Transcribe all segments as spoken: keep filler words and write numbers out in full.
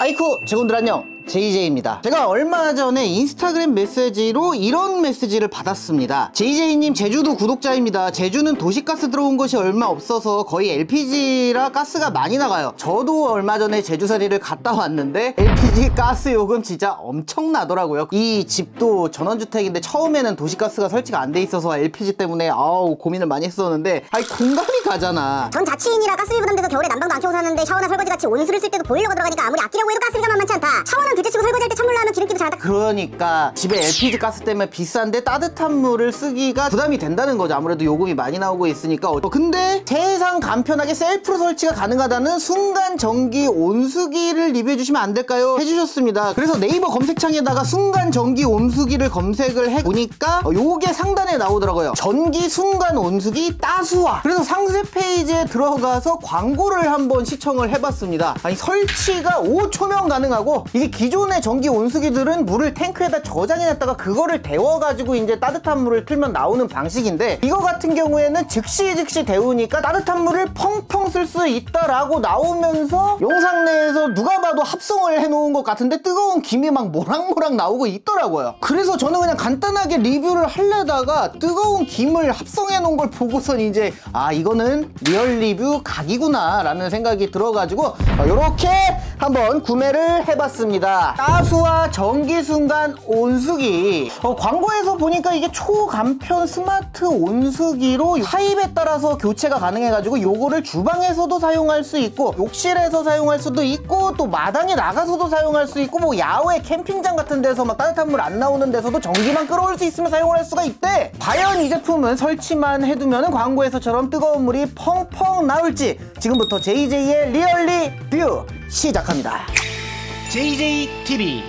아이쿠 직원들 안녕, 제이제이입니다. 제가 얼마 전에 인스타그램 메시지로 이런 메시지를 받았습니다. 제이제이님 제주도 구독자입니다. 제주는 도시가스 들어온 것이 얼마 없어서 거의 엘피지라 가스가 많이 나가요. 저도 얼마 전에 제주살이를 갔다 왔는데 엘피지 가스 요금 진짜 엄청나더라고요. 이 집도 전원주택인데 처음에는 도시가스가 설치가 안 돼 있어서 엘피지 때문에 아우 고민을 많이 했었는데 아이 공감이 가잖아. 전 자취인이라 가스비 부담돼서 겨울에 난방도 안 켜고 사는데 샤워나 설거지같이 온수를 쓸 때도 보일러가 들어가니까 아무리 아끼려고 해도 가스비가 만만치 않다. 샤워는 둘째치고 설거지 할 때 찬물로 하면 기름기도 잘 안 닦아. 그러니까 집에 엘피지 가스 때문에 비싼데 따뜻한 물을 쓰기가 부담이 된다는 거죠. 아무래도 요금이 많이 나오고 있으니까. 어, 근데 세상 간편하게 셀프로 설치가 가능하다는 순간 전기 온수기를 리뷰해 주시면 안 될까요? 해주셨습니다. 그래서 네이버 검색창에다가 순간 전기 온수기를 검색을 해보니까 어, 요게 상단에 나오더라고요. 전기 순간 온수기 따수와. 그래서 상세 페이지에 들어가서 광고를 한번 시청을 해봤습니다. 아니 설치가 오 초면 가능하고, 이게 기존의 전기 온수기들은 물을 탱크에다 저장해놨다가 그거를 데워가지고 이제 따뜻한 물을 틀면 나오는 방식인데, 이거 같은 경우에는 즉시 즉시 데우니까 따뜻한 물을 펑펑 쓸 수 있다라고 나오면서 영상 내에서 누가 봐도 합성을 해놓은 것 같은데 뜨거운 김이 막 모락모락 나오고 있더라고요. 그래서 저는 그냥 간단하게 리뷰를 하려다가 뜨거운 김을 합성해놓은 걸 보고선 이제 아 이거는 리얼 리뷰 각이구나 라는 생각이 들어가지고 이렇게 한번 구매를 해봤습니다. 따수와 전기순간 온수기. 어, 광고에서 보니까 이게 초간편 스마트 온수기로 타입에 따라서 교체가 가능해가지고 요거를 주방에서도 사용할 수 있고, 욕실에서 사용할 수도 있고, 또 마당에 나가서도 사용할 수 있고, 뭐 야외 캠핑장 같은 데서 막 따뜻한 물 안 나오는 데서도 전기만 끌어올 수 있으면 사용을 할 수가 있대. 과연 이 제품은 설치만 해두면 광고에서처럼 뜨거운 물이 펑펑 나올지 지금부터 제이제이의 리얼리 뷰 시작합니다. 제이제이티비.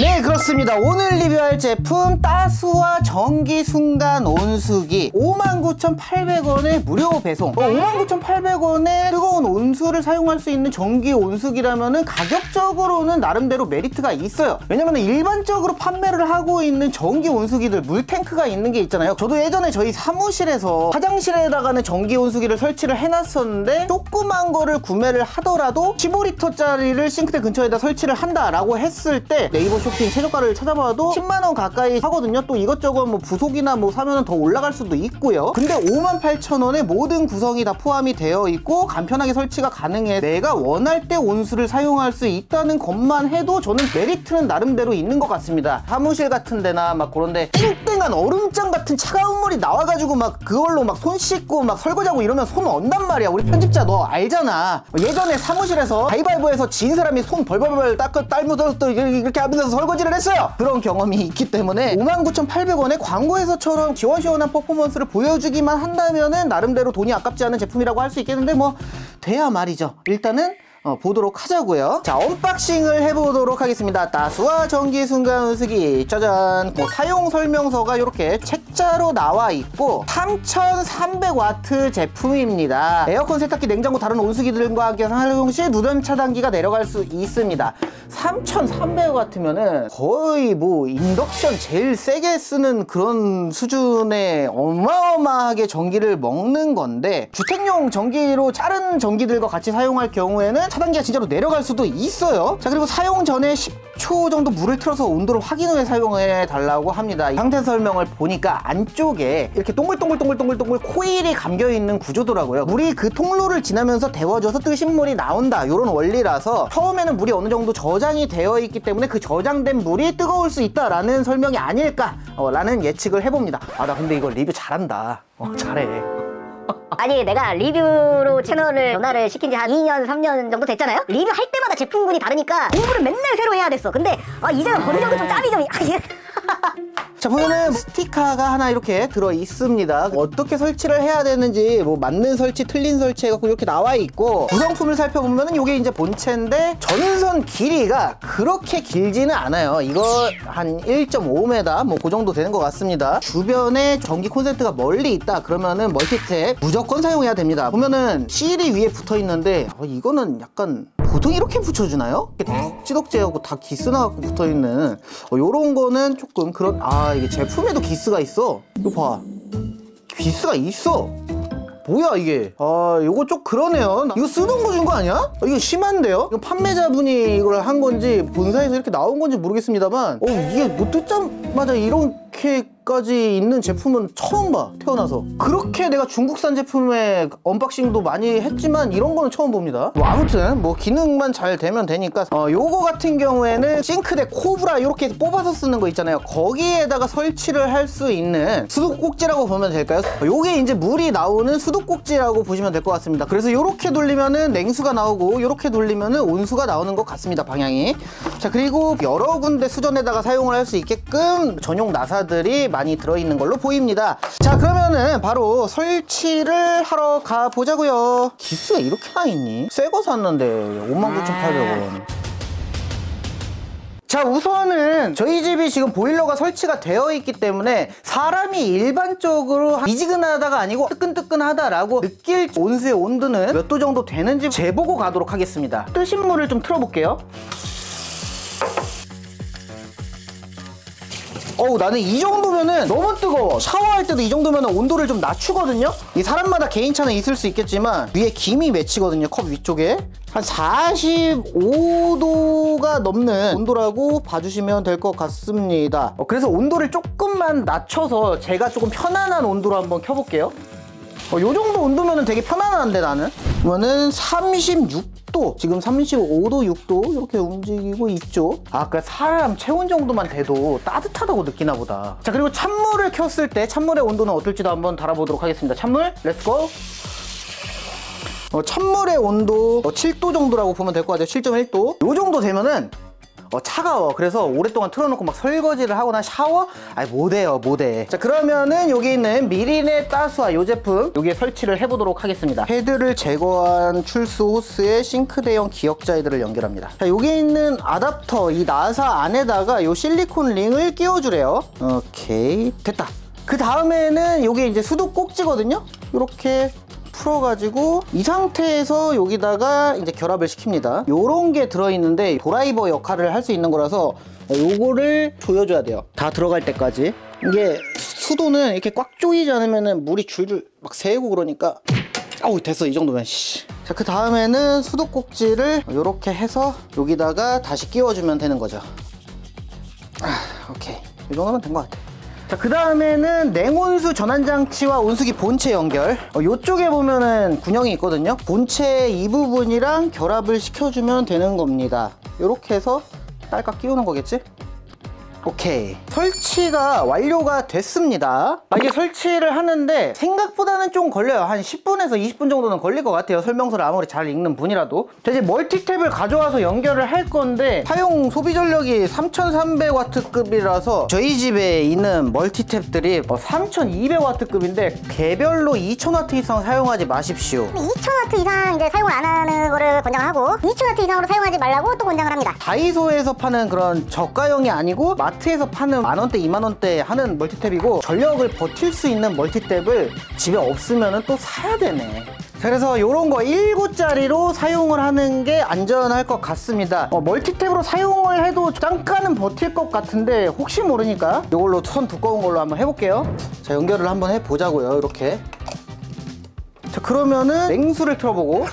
네, 그렇습니다. 오늘 리뷰할 제품 따수와 전기 순간 온수기. 오만 구천 팔백 원에 무료 배송. 어, 오만 구천 팔백 원에 뜨거운 온수를 사용할 수 있는 전기 온수기라면은 가격적으로는 나름대로 메리트가 있어요. 왜냐면은 일반적으로 판매를 하고 있는 전기 온수기들 물탱크가 있는 게 있잖아요. 저도 예전에 저희 사무실에서 화장실에다가는 전기 온수기를 설치를 해놨었는데, 조그만 거를 구매를 하더라도 십오 리터짜리를 싱크대 근처에다 설치를 한다라고 했을 때 네이버 쇼핑 최저가를 찾아봐도 십만 원 가까이 하거든요. 또 이것저것 뭐 부속이나 뭐 사면 더 올라갈 수도 있고요. 근데 오만 팔천 원에 모든 구성이 다 포함이 되어 있고 간편하게 설치가 가능해 내가 원할 때 온수를 사용할 수 있다는 것만 해도 저는 메리트는 나름대로 있는 것 같습니다. 사무실 같은 데나 막 그런데 땡땡한 얼음장 같은 차가운 물이 나와가지고 막 그걸로 막 손 씻고 막 설거지하고 이러면 손 언단 말이야. 우리 편집자 너 알잖아. 예전에 사무실에서 가위바위보에서 진 사람이 손 벌벌벌 닦고 딸무서 또 이렇게 하면서 설거지를 했어요. 그런 경험이 있기 때문에 오만 구천 팔백 원에 광고에서처럼 시원시원한 퍼포먼스를 보여주기만 한다면은 나름대로 돈이 아깝지 않은 제품이라고 할 수 있겠는데 뭐 돼야 말이죠. 일단은 어, 보도록 하자고요. 자, 언박싱을 해보도록 하겠습니다. 따수와 전기 순간 온수기. 짜잔. 뭐 사용 설명서가 이렇게 책자로 나와 있고 삼천삼백 와트 제품입니다. 에어컨, 세탁기, 냉장고, 다른 온수기들과 함께 사용 시 누름 차단기가 내려갈 수 있습니다. 삼천삼백 와트면은 거의 뭐 인덕션 제일 세게 쓰는 그런 수준의 어마어마하게 전기를 먹는 건데, 주택용 전기로 다른 전기들과 같이 사용할 경우에는 차단기가 진짜로 내려갈 수도 있어요. 자, 그리고 사용 전에 십 초 정도 물을 틀어서 온도를 확인 후에 사용해 달라고 합니다. 상세 설명을 보니까 안쪽에 이렇게 동글동글동글동글동글 코일이 감겨 있는 구조더라고요. 물이 그 통로를 지나면서 데워져서 뜨신 물이 나온다, 이런 원리라서 처음에는 물이 어느 정도 저장이 되어 있기 때문에 그 저장된 물이 뜨거울 수 있다라는 설명이 아닐까라는 예측을 해봅니다. 아, 나 근데 이거 리뷰 잘한다. 어, 잘해. 아니, 내가 리뷰로 채널을 변화를 시킨 지 한 이 년 삼 년 정도 됐잖아요? 리뷰할 때마다 제품군이 다르니까 공부를 맨날 새로 해야 됐어. 근데 아, 이제는 버리려고 좀 짬이 좀... 아, 이게... 자, 보면은 스티커가 하나 이렇게 들어 있습니다. 어떻게 설치를 해야 되는지 뭐 맞는 설치, 틀린 설치 해갖고 이렇게 나와 있고, 구성품을 살펴보면은 이게 이제 본체인데 전선 길이가 그렇게 길지는 않아요. 이거 한 일 점 오 미터 뭐 그 정도 되는 것 같습니다. 주변에 전기 콘센트가 멀리 있다 그러면은 멀티탭 무조건 사용해야 됩니다. 보면은 실이 위에 붙어 있는데 어, 이거는 약간 보통 이렇게 붙여주나요? 이렇게 찌덕지하고 다 기스 나갖고 붙어있는 어, 요런 거는 조금 그런... 아, 이게 제품에도 기스가 있어. 이거 봐, 기스가 있어. 뭐야 이게. 아 요거 좀 그러네요. 이거 쓰던 거 준 거 아니야? 이거 심한데요? 이거 판매자분이 이걸 한 건지 본사에서 이렇게 나온 건지 모르겠습니다만 어 이게 뭐 뜯자마자 이렇게까지 있는 제품은 처음 봐. 태어나서 그렇게 내가 중국산 제품의 언박싱도 많이 했지만 이런 거는 처음 봅니다. 뭐 아무튼 뭐 기능만 잘 되면 되니까 어 요거 같은 경우에는 싱크대 코브라 이렇게 뽑아서 쓰는 거 있잖아요. 거기에다가 설치를 할 수 있는 수도꼭지라고 보면 될까요? 요게 이제 물이 나오는 수도꼭지라고 보시면 될 것 같습니다. 그래서 요렇게 돌리면은 냉수가 나오고 요렇게 돌리면은 온수가 나오는 것 같습니다. 방향이. 자 그리고 여러 군데 수전에다가 사용을 할 수 있게끔 전용 나사들이 많이 들어있는 걸로 보입니다. 자 그러면은 바로 설치를 하러 가보자고요. 기스가 이렇게 나 있니? 새 거 샀는데 오만 구천팔백 원. 자 우선은 저희 집이 지금 보일러가 설치가 되어 있기 때문에 사람이 일반적으로 미지근하다가 아니고 뜨끈뜨끈하다라고 느낄 온수의 온도는 몇 도 정도 되는지 재보고 가도록 하겠습니다. 뜨신 물을 좀 틀어볼게요. 어우 나는 이 정도면은 너무 뜨거워. 샤워할 때도 이 정도면 온도를 좀 낮추거든요. 이 사람마다 개인차는 있을 수 있겠지만 위에 김이 맺히거든요. 컵 위쪽에 한 사십오 도가 넘는 온도라고 봐주시면 될 것 같습니다. 어, 그래서 온도를 조금만 낮춰서 제가 조금 편안한 온도로 한번 켜볼게요. 어, 요 정도 온도면은 되게 편안한데 나는? 그러면은 삼십육 도, 지금 삼십오 도, 육 도 이렇게 움직이고 있죠. 아, 그러니까 사람 체온 정도만 돼도 따뜻하다고 느끼나 보다. 자, 그리고 찬물을 켰을 때 찬물의 온도는 어떨지도 한번 달아보도록 하겠습니다. 찬물, 렛츠고! 어, 찬물의 온도 어, 칠 도 정도라고 보면 될 것 같아요. 칠 점 일 도. 요 정도 되면은 어, 차가워. 그래서 오랫동안 틀어놓고 막 설거지를 하거나 샤워? 아니 못해요 못해. 자 그러면은 여기 있는 미린의 따수와 이 제품 여기에 설치를 해보도록 하겠습니다. 헤드를 제거한 출수 호스에 싱크대형 기역자이들을 연결합니다. 자 여기 있는 아답터 이 나사 안에다가 이 실리콘 링을 끼워주래요. 오케이 됐다. 그 다음에는 이게 이제 수도 꼭지거든요. 이렇게 풀어가지고 이 상태에서 여기다가 이제 결합을 시킵니다. 요런 게 들어있는데 드라이버 역할을 할 수 있는 거라서 요거를 조여줘야 돼요. 다 들어갈 때까지. 이게 수도는 이렇게 꽉 조이지 않으면 물이 줄줄 막 새고 그러니까 아우 됐어 이 정도면. 자 그 다음에는 수도 꼭지를 요렇게 해서 여기다가 다시 끼워주면 되는 거죠. 아 오케이 이 정도면 된 것 같아. 자, 그 다음에는 냉온수 전환장치와 온수기 본체 연결. 어, 요쪽에 보면은 군형이 있거든요. 본체 이 부분이랑 결합을 시켜주면 되는 겁니다. 요렇게 해서 딸깍 끼우는 거겠지? 오케이. 설치가 완료가 됐습니다. 아, 이게 설치를 하는데 생각보다는 좀 걸려요. 한 십 분에서 이십 분 정도는 걸릴 것 같아요. 설명서를 아무리 잘 읽는 분이라도. 자, 이제 멀티탭을 가져와서 연결을 할 건데 사용 소비 전력이 삼천삼백 와트급이라서 저희 집에 있는 멀티탭들이 삼천이백 와트급인데 개별로 이천 와트 이상 사용하지 마십시오. 이천 와트 이상 이제 사용을 안 하는 거를 권장하고 이천 와트 이상으로 사용하지 말라고 또 권장을 합니다. 다이소에서 파는 그런 저가형이 아니고 마트에서 파는 만 원대, 이만 원대 하는 멀티탭이고 전력을 버틸 수 있는 멀티탭을 집에 없으면 또 사야 되네. 그래서 요런 거 일 구짜리로 사용을 하는 게 안전할 것 같습니다. 어, 멀티탭으로 사용을 해도 잠깐은 버틸 것 같은데 혹시 모르니까 요걸로 선 두꺼운 걸로 한번 해볼게요. 자 연결을 한번 해보자고요. 이렇게. 자 그러면은 냉수를 틀어보고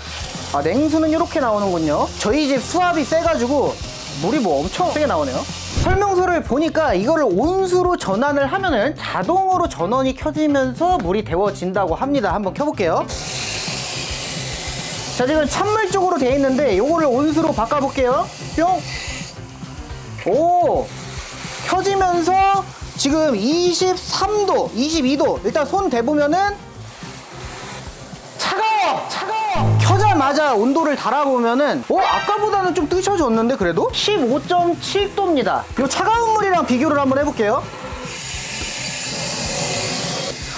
아 냉수는 이렇게 나오는군요. 저희 집 수압이 세가지고 물이 뭐 엄청 세게 나오네요. 설명서를 보니까 이거를 온수로 전환을 하면은 자동으로 전원이 켜지면서 물이 데워진다고 합니다. 한번 켜볼게요. 자 지금 찬물 쪽으로 되어 있는데 요거를 온수로 바꿔볼게요. 뿅! 오! 켜지면서 지금 이십삼 도, 이십이 도 일단 손 대보면은 차가워! 차가워! 켜자마자 온도를 달아보면은 어? 아까보다는 좀 뜨셔졌는데 그래도? 십오 점 칠 도입니다. 요 차가운 물이랑 비교를 한번 해볼게요.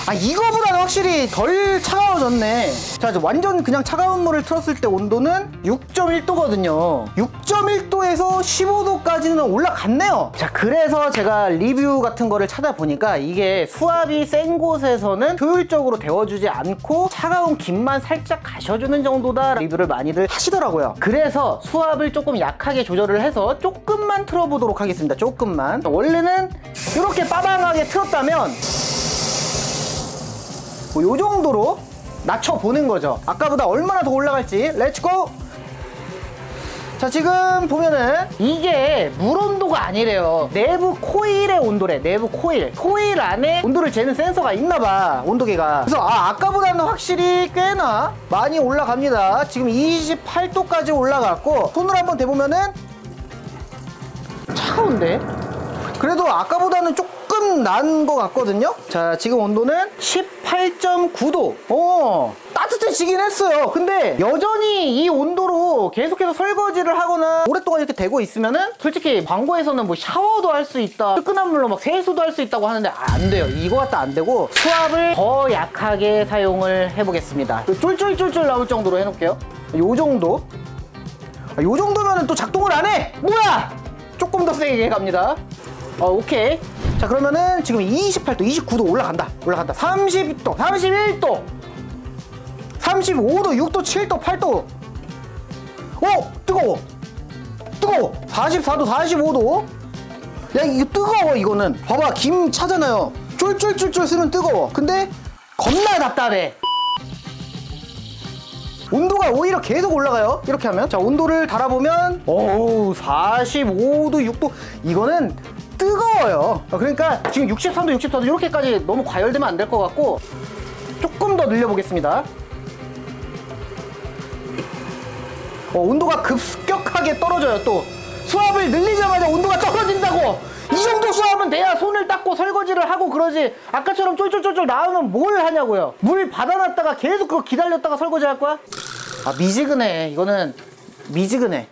아 이거보다는 확실히 덜 차가워졌네. 자 이제 완전 그냥 차가운 물을 틀었을 때 온도는 육 점 일 도거든요. 육 점 일 도에서 십오 도까지는 올라갔네요. 자 그래서 제가 리뷰 같은 거를 찾아보니까 이게 수압이 센 곳에서는 효율적으로 데워주지 않고 차가운 김만 살짝 가셔주는 정도다 리뷰를 많이들 하시더라고요. 그래서 수압을 조금 약하게 조절을 해서 조금만 틀어보도록 하겠습니다. 조금만. 원래는 이렇게 빠방하게 틀었다면 요 정도로 낮춰보는 거죠. 아까보다 얼마나 더 올라갈지 렛츠고! 자, 지금 보면은 이게 물 온도가 아니래요. 내부 코일의 온도래. 내부 코일 코일 안에 온도를 재는 센서가 있나봐, 온도계가. 그래서 아, 아까보다는 확실히 꽤나 많이 올라갑니다. 지금 이십팔 도까지 올라갔고, 손으로 한번 대보면은 차가운데? 그래도 아까보다는 조금 난 것 같거든요. 자, 지금 온도는 십팔 점 구 도. 오, 따뜻해지긴 했어요. 근데 여전히 이 온도로 계속해서 설거지를 하거나 오랫동안 이렇게 대고 있으면은, 솔직히 광고에서는 뭐 샤워도 할 수 있다, 뜨끈한 물로 막 세수도 할 수 있다고 하는데 안 돼요. 이거 갖다 안 되고 수압을 더 약하게 사용을 해보겠습니다. 쫄쫄쫄쫄 나올 정도로 해놓을게요. 요 정도. 요 정도면은 또 작동을 안 해. 뭐야? 조금 더 세게 갑니다. 어, 오케이. 자, 그러면은 지금 이십팔 도, 이십구 도 올라간다. 올라간다. 삼십 도, 삼십일 도, 삼십오 도, 육 도, 칠 도, 팔 도. 오! 뜨거워. 뜨거워. 사십사 도, 사십오 도. 야, 이거 뜨거워, 이거는. 봐봐, 김 차잖아요. 쫄쫄쫄쫄 쓰면 뜨거워. 근데 겁나 답답해. 온도가 오히려 계속 올라가요. 이렇게 하면. 자, 온도를 달아보면 어우, 사십오 도, 육 도. 이거는 뜨거워요. 그러니까 지금 육십삼 도, 육십사 도 이렇게까지 너무 과열되면 안 될 것 같고, 조금 더 늘려보겠습니다. 어, 온도가 급격하게 떨어져요. 또 수압을 늘리자마자 온도가 떨어진다고. 이 정도 수압은 돼야 손을 닦고 설거지를 하고 그러지, 아까처럼 쫄쫄쫄쫄 나오면 뭘 하냐고요. 물 받아놨다가 계속 그거 기다렸다가 설거지 할 거야? 아, 미지근해. 이거는 미지근해.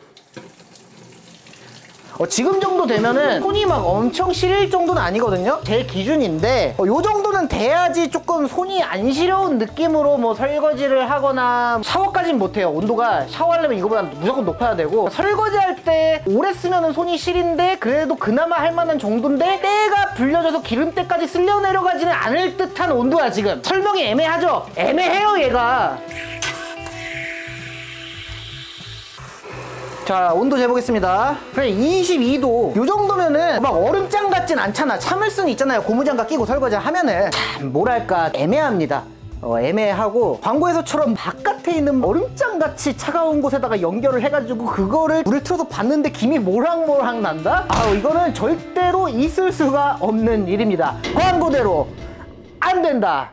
어, 지금 정도 되면은 손이 막 엄청 시릴 정도는 아니거든요. 제 기준인데 어, 요 정도는 돼야지 조금 손이 안 시려운 느낌으로 뭐 설거지를 하거나. 샤워까진 못해요. 온도가 샤워하려면 이거보다 무조건 높아야 되고, 설거지할 때 오래 쓰면은 손이 시린데 그래도 그나마 할 만한 정도인데, 때가 불려져서 기름때까지 쓸려 내려가지는 않을 듯한 온도야. 지금 설명이 애매하죠? 애매해요 얘가. 자, 온도 재보겠습니다. 그래, 이십이 도. 요 정도면은 막 얼음장 같진 않잖아. 참을 수는 있잖아요. 고무장갑 끼고 설거지 하면은. 참, 뭐랄까, 애매합니다. 어, 애매하고, 광고에서처럼 바깥에 있는 얼음장같이 차가운 곳에다가 연결을 해가지고 그거를 물을 틀어서 봤는데 김이 모락모락 난다? 아우, 이거는 절대로 있을 수가 없는 일입니다. 광고대로 안 된다.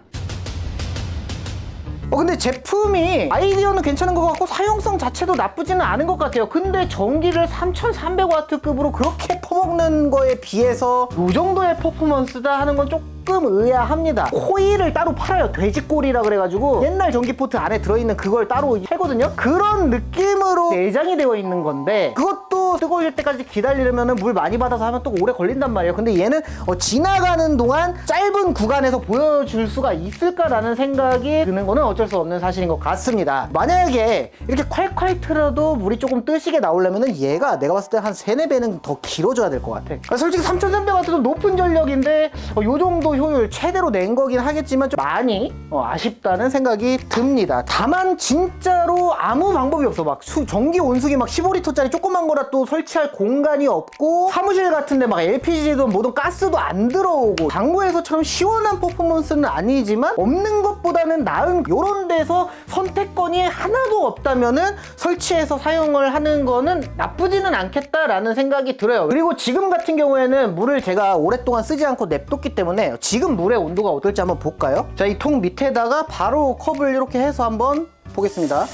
어, 근데 제품이 아이디어는 괜찮은 것 같고 사용성 자체도 나쁘지는 않은 것 같아요. 근데 전기를 삼천삼백 와트급으로 그렇게 퍼먹는 거에 비해서 이 정도의 퍼포먼스다 하는 건 조금 의아합니다. 코일을 따로 팔아요. 돼지꼬리라 그래가지고 옛날 전기포트 안에 들어있는 그걸 따로 팔거든요. 그런 느낌으로 내장이 되어 있는 건데, 그것도 뜨거워질 때까지 기다리려면 물 많이 받아서 하면 또 오래 걸린단 말이에요. 근데 얘는 어, 지나가는 동안 짧은 구간에서 보여줄 수가 있을까라는 생각이 드는 거는 어쩔 수 없는 사실인 것 같습니다. 만약에 이렇게 콸콸 틀어도 물이 조금 뜨시게 나오려면은 얘가 내가 봤을 때 한 세네 배는 더 길어져야 될 것 같아. 솔직히 삼천삼백 와트도 높은 전력인데 어, 요 정도 효율 최대로 낸 거긴 하겠지만 좀 많이 어, 아쉽다는 생각이 듭니다. 다만 진짜로 아무 방법이 없어. 막 수, 전기 온수기 막 십오 리터짜리 조그만 거라 또 설치할 공간이 없고, 사무실 같은데 막 엘피지도 뭐든 가스도 안 들어오고, 광고에서처럼 시원한 퍼포먼스는 아니지만 없는 것보다는 나은 요런 데서 선택권이 하나도 없다면은 설치해서 사용을 하는 거는 나쁘지는 않겠다라는 생각이 들어요. 그리고 지금 같은 경우에는 물을 제가 오랫동안 쓰지 않고 냅뒀기 때문에 지금 물의 온도가 어떨지 한번 볼까요? 자, 이 통 밑에다가 바로 컵을 이렇게 해서 한번 보겠습니다.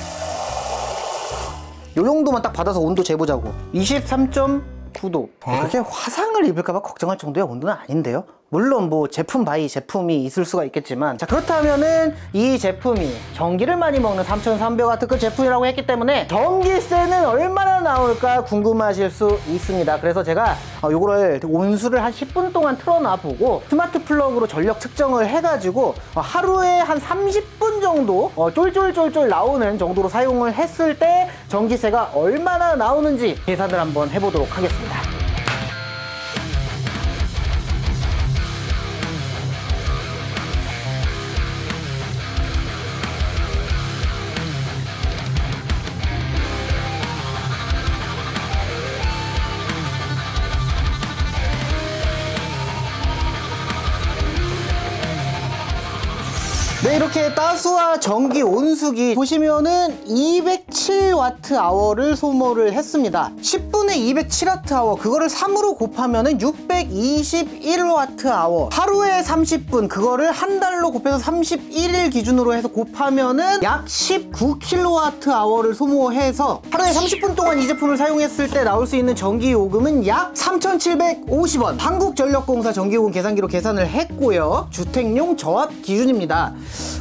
요 정도만 딱 받아서 온도 재보자고. 이십삼 점 구 도. 그렇게 화상을 입을까봐 걱정할 정도의 온도는 아닌데요. 물론 뭐 제품 바이 제품이 있을 수가 있겠지만, 자, 그렇다면은 이 제품이 전기를 많이 먹는 삼천삼백 와트급 제품이라고 했기 때문에 전기세는 얼마나 나올까 궁금하실 수 있습니다. 그래서 제가 요거를 온수를 한 십 분 동안 틀어놔보고 스마트 플러그로 전력 측정을 해가지고 하루에 한 삼십 분 정도 쫄쫄쫄쫄 나오는 정도로 사용을 했을 때 전기세가 얼마나 나오는지 계산을 한번 해보도록 하겠습니다. 네, 이렇게 따수와 전기 온수기 보시면은 이백칠 와트아워를 소모를 했습니다. 십 분에 이백칠 와트아워 그거를 삼으로 곱하면은 육백이십일 와트아워, 하루에 삼십 분 그거를 한 달로 곱해서 삼십일 일 기준으로 해서 곱하면은 약 십구 킬로와트아워를 소모해서 하루에 삼십 분 동안 이 제품을 사용했을 때 나올 수 있는 전기 요금은 약 삼천칠백오십 원, 한국전력공사 전기요금 계산기로 계산을 했고요. 주택용 저압 기준입니다.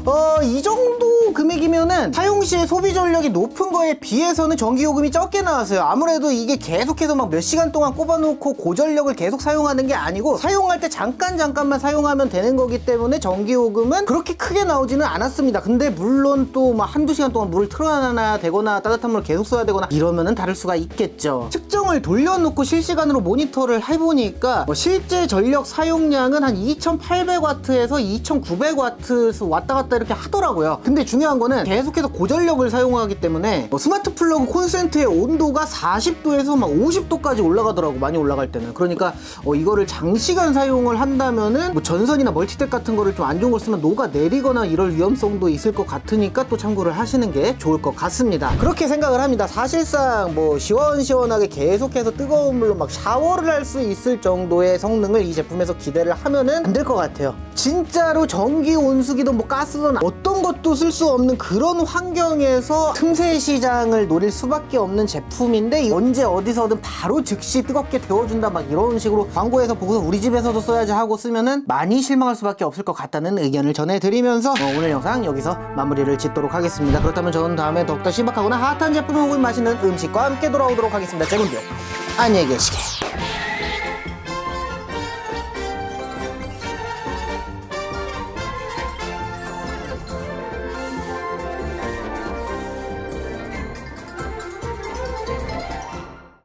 어, 이 정도 금액이면은 사용 시에 소비 전력이 높은 거에 비해서는 전기요금이 적게 나왔어요. 아무래도 이게 계속해서 막 몇 시간 동안 꼽아놓고 고전력을 계속 사용하는 게 아니고 사용할 때 잠깐 잠깐만 사용하면 되는 거기 때문에 전기요금은 그렇게 크게 나오지는 않았습니다. 근데 물론 또 막 한두 시간 동안 물을 틀어놔야 되거나 따뜻한 물을 계속 써야 되거나 이러면은 다를 수가 있겠죠. 측정을 돌려놓고 실시간으로 모니터를 해보니까 뭐 실제 전력 사용량은 한 이천팔백 와트에서 이천구백 와트 왔다 갔다 이렇게 하더라고요. 근데 중요한 거는 계속해서 고전력을 사용하기 때문에 뭐 스마트 플러그 콘센트의 온도가 사십 도에서 막 오십 도까지 올라가더라고, 많이 올라갈 때는. 그러니까 어, 이거를 장시간 사용을 한다면은 뭐 전선이나 멀티탭 같은 거를 좀 안 좋은 걸 쓰면 녹아내리거나 이럴 위험성도 있을 것 같으니까 또 참고를 하시는 게 좋을 것 같습니다. 그렇게 생각을 합니다. 사실상 뭐 시원시원하게 계속해서 뜨거운 물로 막 샤워를 할 수 있을 정도의 성능을 이 제품에서 기대를 하면은 안 될 것 같아요. 진짜로 전기 온수기도 뭐 가스 어떤 것도 쓸 수 없는 그런 환경에서 틈새 시장을 노릴 수밖에 없는 제품인데 언제 어디서든 바로 즉시 뜨겁게 데워준다 막 이런 식으로 광고에서 보고서 우리 집에서도 써야지 하고 쓰면은 많이 실망할 수밖에 없을 것 같다는 의견을 전해드리면서 어, 오늘 영상 여기서 마무리를 짓도록 하겠습니다. 그렇다면 저는 다음에 더욱더 신박하거나 핫한 제품 혹은 맛있는 음식과 함께 돌아오도록 하겠습니다. 자, 그럼 안녕히 계시게.